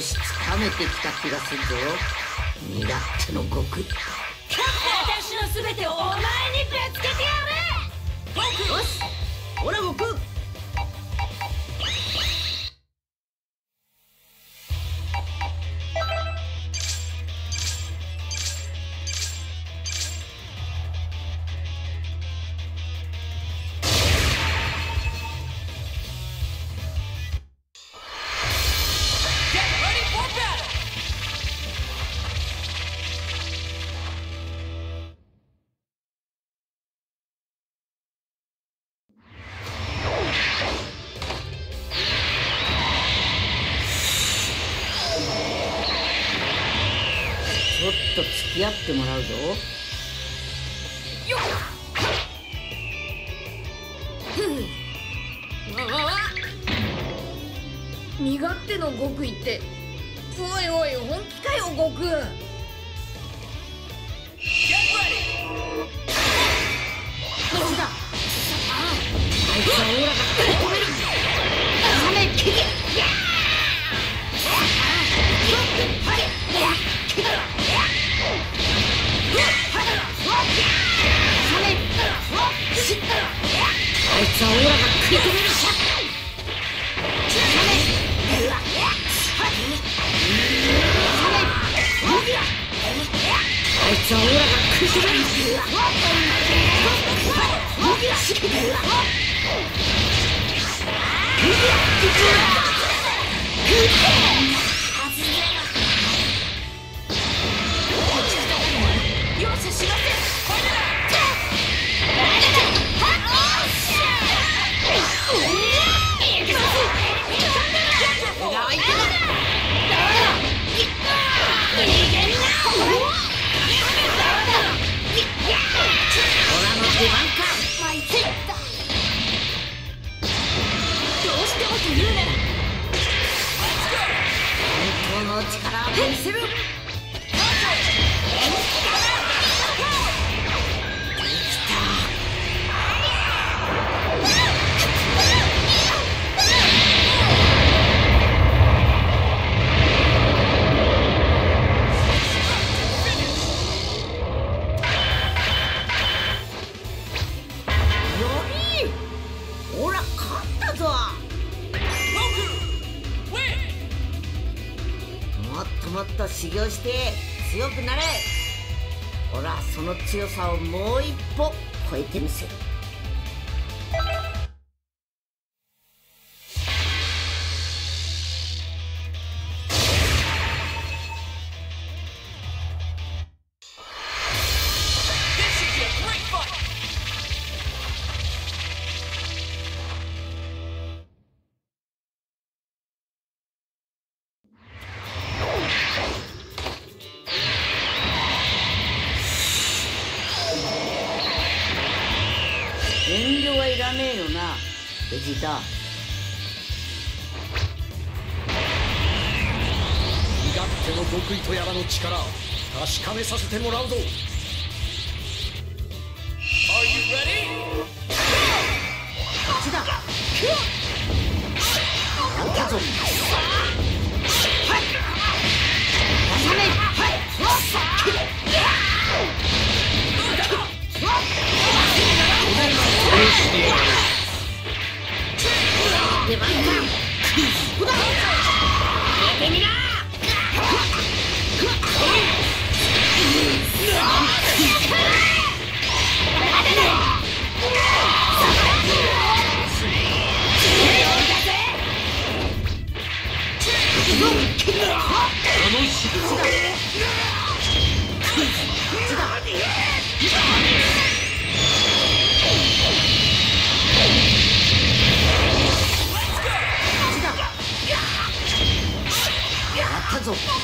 少しつかめてきた気がするぞ。身勝手の極意。私の全てをお前にぶつけてやる。よし、俺も食う。付き合ってもらうぞ。よっわわわ、身勝手の極意って、おいおい本気かよ悟空。あいつはオーラが食い止めるしか。容赦しません。修行して強くなれ。俺はその強さをもう一歩超えてみせる。ベジータ、身勝手の極意とやらの力、確かめさせてもらうぞ。出番だ。出てみな。どこどこ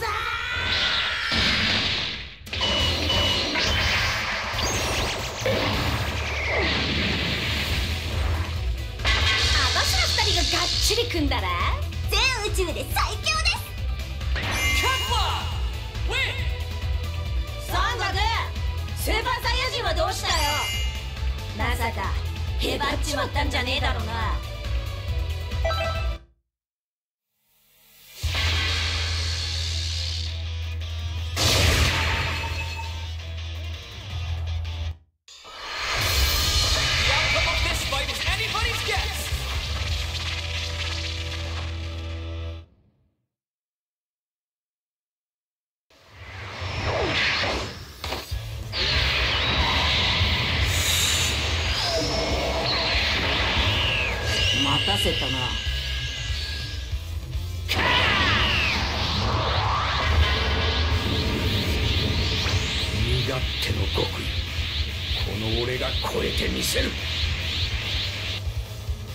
がっちり組んだら全宇宙で最強です。キャッパーウィン三角スーパーサイヤ人はどうしたよ。まさかへばっちまったんじゃねえだろうな。待たせたな。身勝手の極意、この俺が超えてみせる。一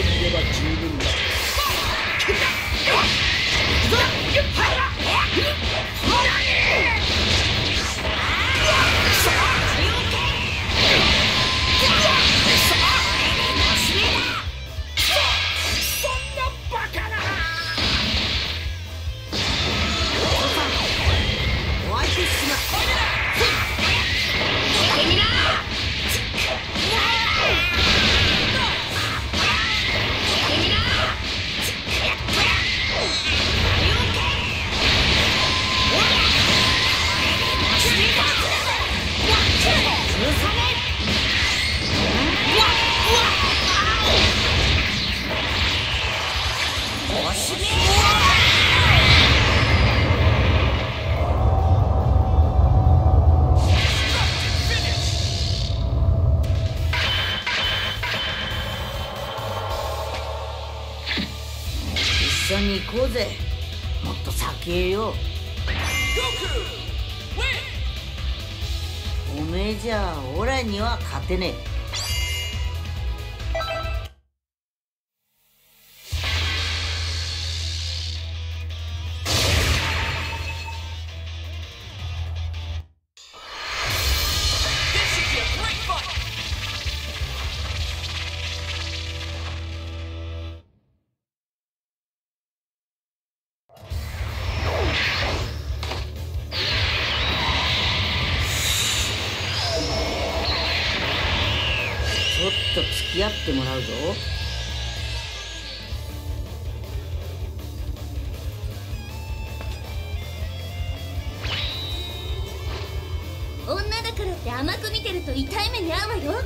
人いれば十分だ。一緒に行こうぜ。もっと先へよ。おめえじゃオラには勝てねえ。ちょっと付き合ってもらうぞ。女だからって甘く見てると痛い目に遭うわよ。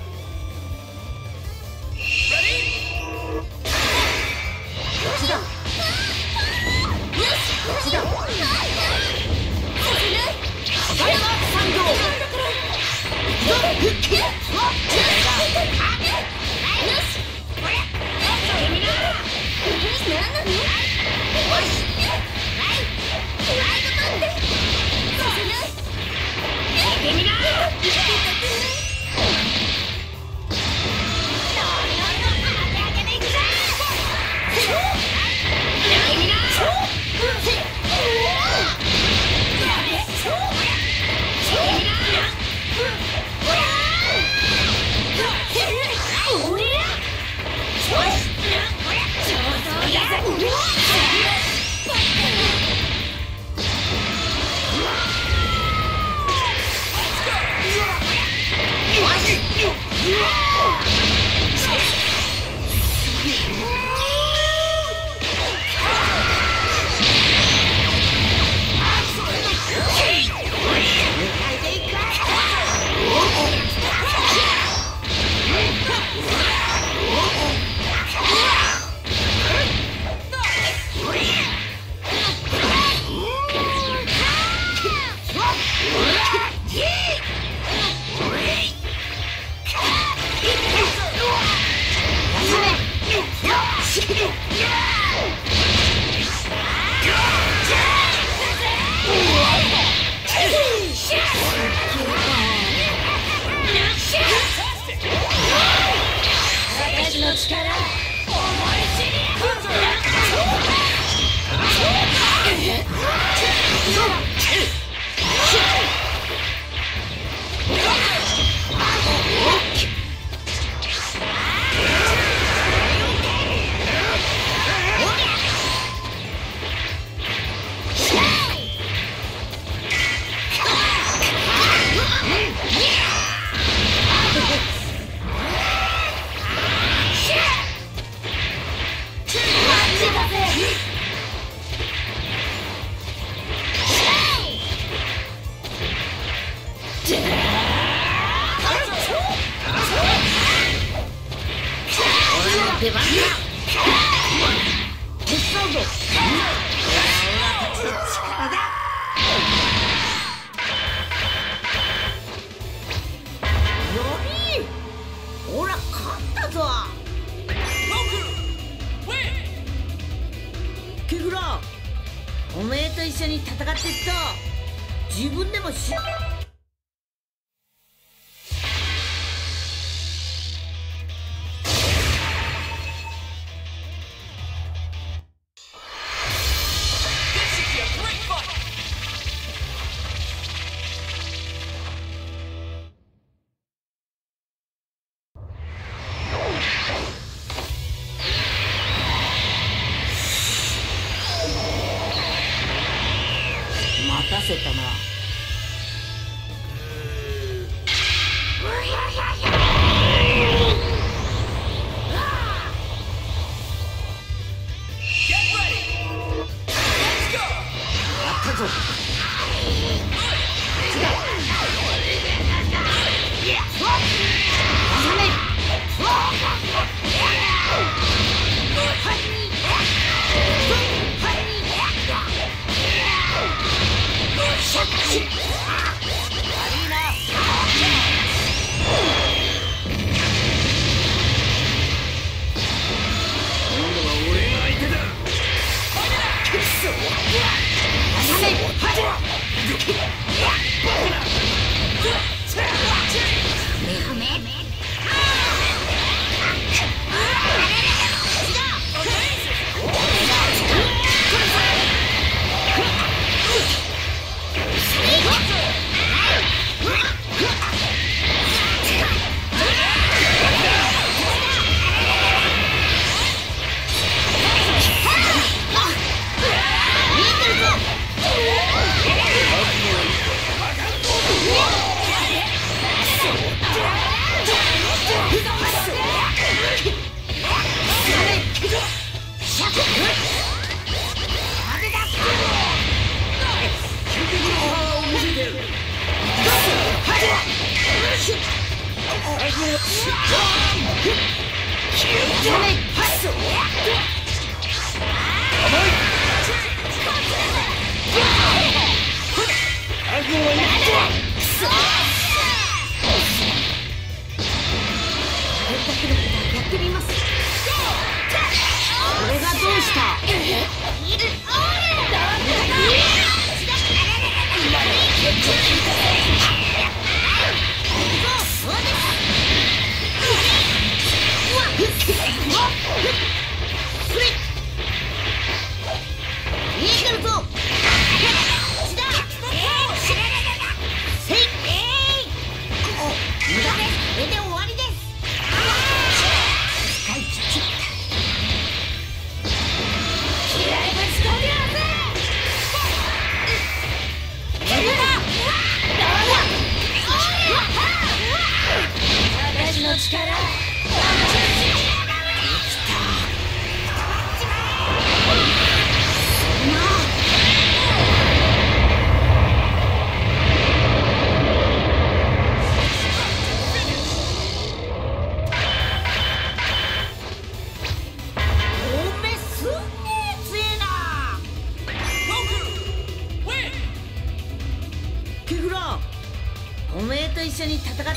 おめえと一緒に戦ってっと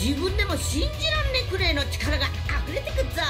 自分でも信じらんねえくらいの力が溢れてくっぞ。